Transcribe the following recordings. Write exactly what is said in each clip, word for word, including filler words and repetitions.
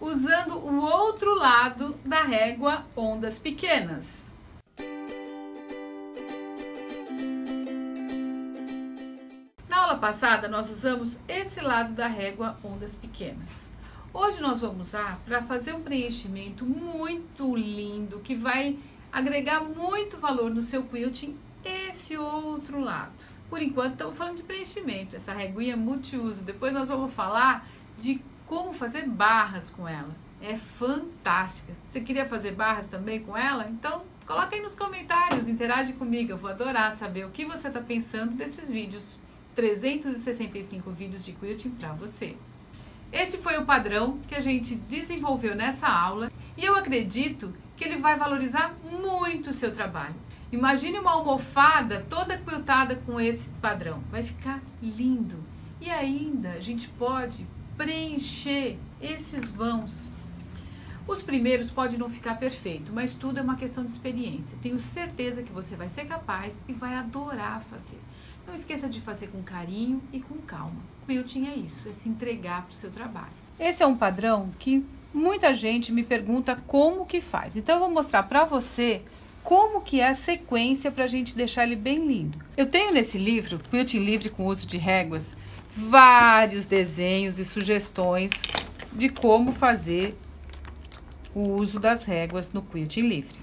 usando o outro lado da régua ondas pequenas. Na aula passada, nós usamos esse lado da régua ondas pequenas. Hoje nós vamos usar para fazer um preenchimento muito lindo, que vai agregar muito valor no seu quilting, esse outro lado. Por enquanto, estamos falando de preenchimento, essa reguinha multiuso. Depois nós vamos falar de como fazer barras com ela. É fantástica. Você queria fazer barras também com ela? Então, coloca aí nos comentários, interage comigo. Eu vou adorar saber o que você está pensando desses vídeos. trezentos e sessenta e cinco vídeos de quilting para você. Esse foi o padrão que a gente desenvolveu nessa aula e eu acredito que ele vai valorizar muito o seu trabalho. Imagine uma almofada toda quiltada com esse padrão, vai ficar lindo. E ainda a gente pode preencher esses vãos. Os primeiros pode não ficar perfeito, mas tudo é uma questão de experiência. Tenho certeza que você vai ser capaz e vai adorar fazer. Não esqueça de fazer com carinho e com calma. Quilting é isso, é se entregar para o seu trabalho. Esse é um padrão que muita gente me pergunta como que faz. Então eu vou mostrar para você como que é a sequência para a gente deixar ele bem lindo. Eu tenho nesse livro, Quilting Livre com Uso de Réguas, vários desenhos e sugestões de como fazer o uso das réguas no quilting livre.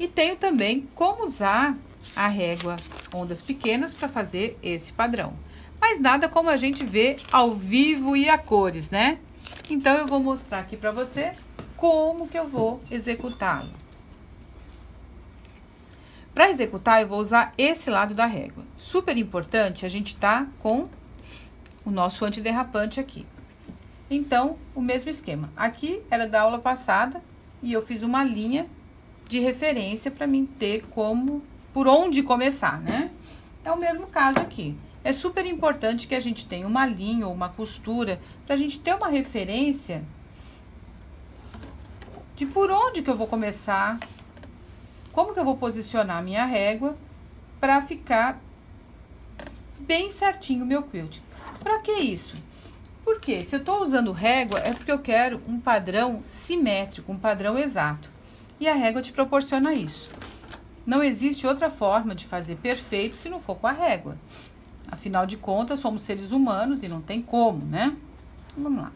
E tenho também como usar a régua ondas pequenas para fazer esse padrão. Mas nada como a gente vê ao vivo e a cores, né? Então eu vou mostrar aqui para você como que eu vou executá-lo. Para executar, eu vou usar esse lado da régua. Super importante, a gente tá com o nosso antiderrapante aqui. Então, o mesmo esquema. Aqui era da aula passada e eu fiz uma linha de referência para mim ter como, por onde começar, né? É o mesmo caso aqui. É super importante que a gente tenha uma linha ou uma costura para a gente ter uma referência de por onde que eu vou começar, como que eu vou posicionar a minha régua para ficar bem certinho o meu quilting. Para que isso? Porque se eu estou usando régua, é porque eu quero um padrão simétrico, um padrão exato. E a régua te proporciona isso. Não existe outra forma de fazer perfeito se não for com a régua. Afinal de contas, somos seres humanos e não tem como, né? Vamos lá.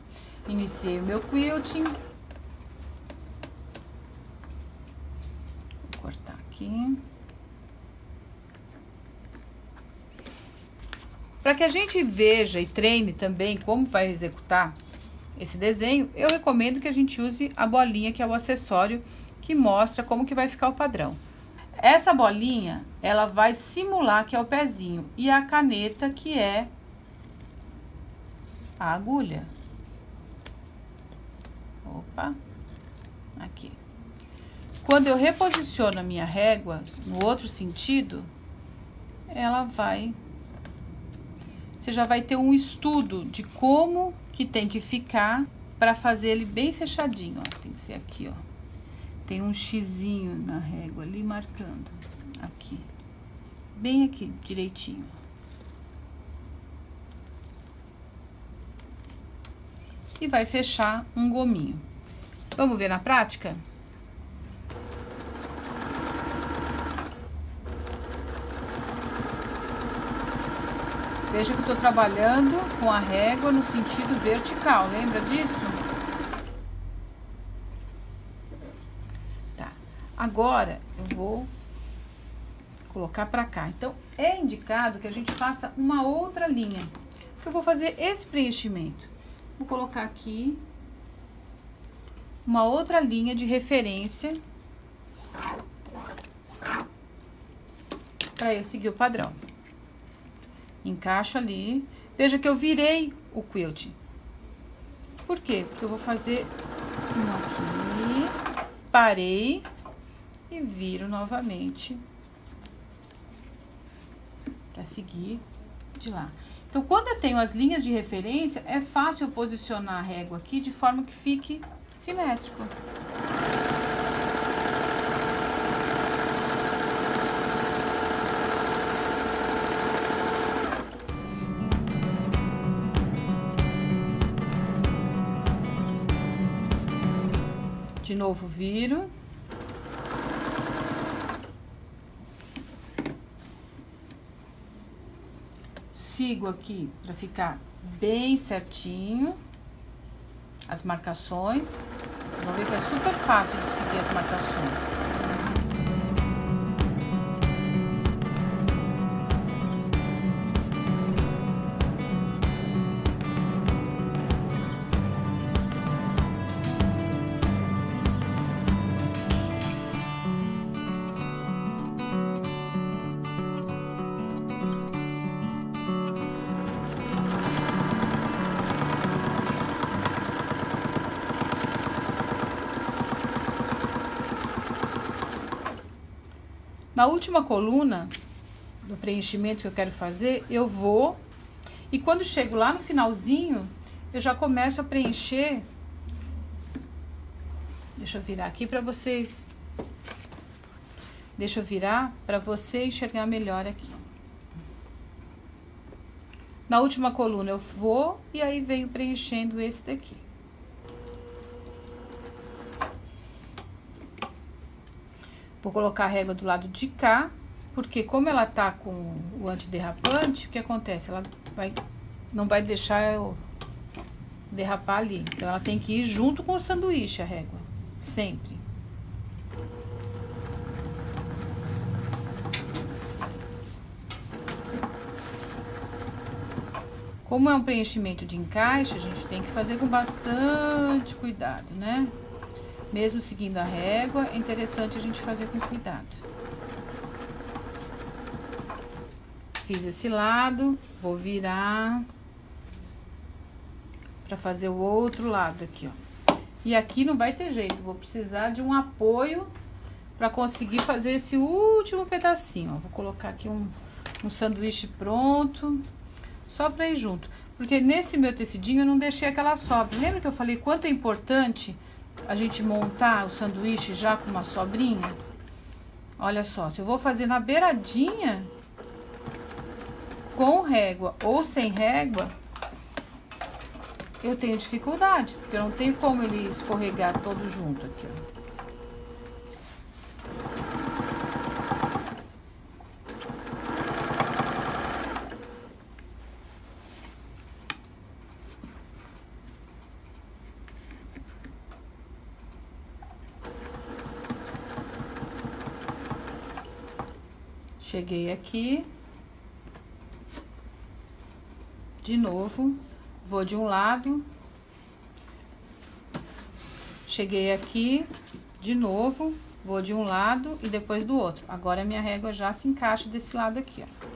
Iniciei o meu quilting. Vou cortar aqui. Para que a gente veja e treine também como vai executar esse desenho, eu recomendo que a gente use a bolinha, que é o acessório que mostra como que vai ficar o padrão. Essa bolinha, ela vai simular que é o pezinho, e a caneta, que é a agulha. Opa, aqui. Quando eu reposiciono a minha régua no outro sentido, ela vai... Você já vai ter um estudo de como que tem que ficar para fazer ele bem fechadinho, ó. Tem que ser aqui, ó. Tem um xizinho na régua ali marcando aqui. Bem aqui, direitinho. E vai fechar um gominho. Vamos ver na prática? Veja que eu estou trabalhando com a régua no sentido vertical, lembra disso? Tá. Agora, eu vou colocar para cá. Então, é indicado que a gente faça uma outra linha. Eu vou fazer esse preenchimento. Vou colocar aqui uma outra linha de referência para eu seguir o padrão. Encaixo ali. Veja que eu virei o quilting. Por quê? Porque eu vou fazer um aqui, parei e viro novamente para seguir de lá. Então, quando eu tenho as linhas de referência, é fácil eu posicionar a régua aqui de forma que fique simétrico. de novo viro. Sigo aqui para ficar bem certinho as marcações. Vocês vão ver que é super fácil de seguir as marcações. Na última coluna do preenchimento que eu quero fazer, eu vou, e quando chego lá no finalzinho, eu já começo a preencher. Deixa eu virar aqui para vocês. Deixa eu virar para você enxergar melhor aqui. Na última coluna eu vou e aí venho preenchendo esse daqui. Vou colocar a régua do lado de cá, porque como ela tá com o antiderrapante, o que acontece? Ela vai, não vai deixar eu derrapar ali. Então, ela tem que ir junto com o sanduíche, a régua, sempre. Como é um preenchimento de encaixe, a gente tem que fazer com bastante cuidado, né? Mesmo seguindo a régua, é interessante a gente fazer com cuidado. Fiz esse lado, vou virar para fazer o outro lado aqui, ó. E aqui não vai ter jeito, vou precisar de um apoio para conseguir fazer esse último pedacinho, ó. Vou colocar aqui um, um sanduíche pronto, só para ir junto. Porque nesse meu tecidinho eu não deixei aquela sobra. Lembra que eu falei quanto é importante a gente montar o sanduíche já com uma sobrinha? Olha só, se eu vou fazer na beiradinha, com régua ou sem régua, eu tenho dificuldade, porque eu não tenho como ele escorregar todo junto aqui, ó. Cheguei aqui, de novo, vou de um lado, cheguei aqui, de novo, vou de um lado e depois do outro. Agora, a minha régua já se encaixa desse lado aqui, ó.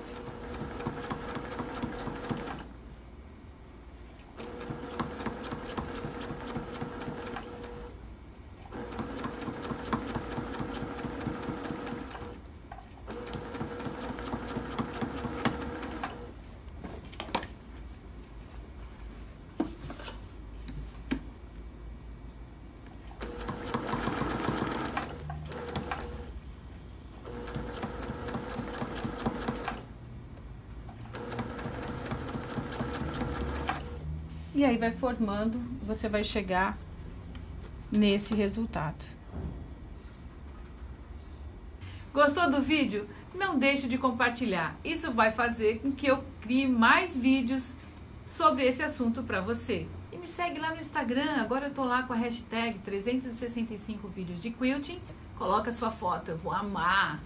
E aí, vai formando, você vai chegar nesse resultado. Gostou do vídeo? Não deixe de compartilhar. Isso vai fazer com que eu crie mais vídeos sobre esse assunto para você. E me segue lá no Instagram, agora eu tô lá com a hashtag trezentos e sessenta e cinco vídeos de quilting. Coloca sua foto, eu vou amar!